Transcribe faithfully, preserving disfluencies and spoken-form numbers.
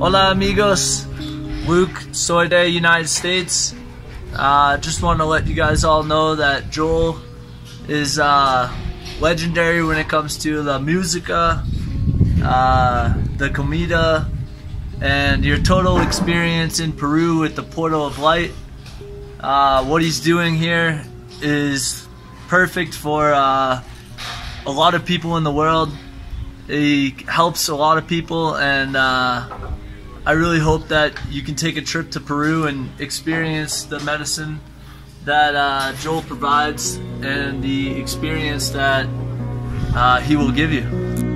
Hola amigos, Luke, soy de United States. Uh, just want to let you guys all know that Joel is uh, legendary when it comes to la música, uh, the comida, and your total experience in Peru with the Portal of Light. Uh, what he's doing here is perfect for uh, a lot of people in the world. He helps a lot of people, and uh, I really hope that you can take a trip to Peru and experience the medicine that uh, Joel provides and the experience that uh, he will give you.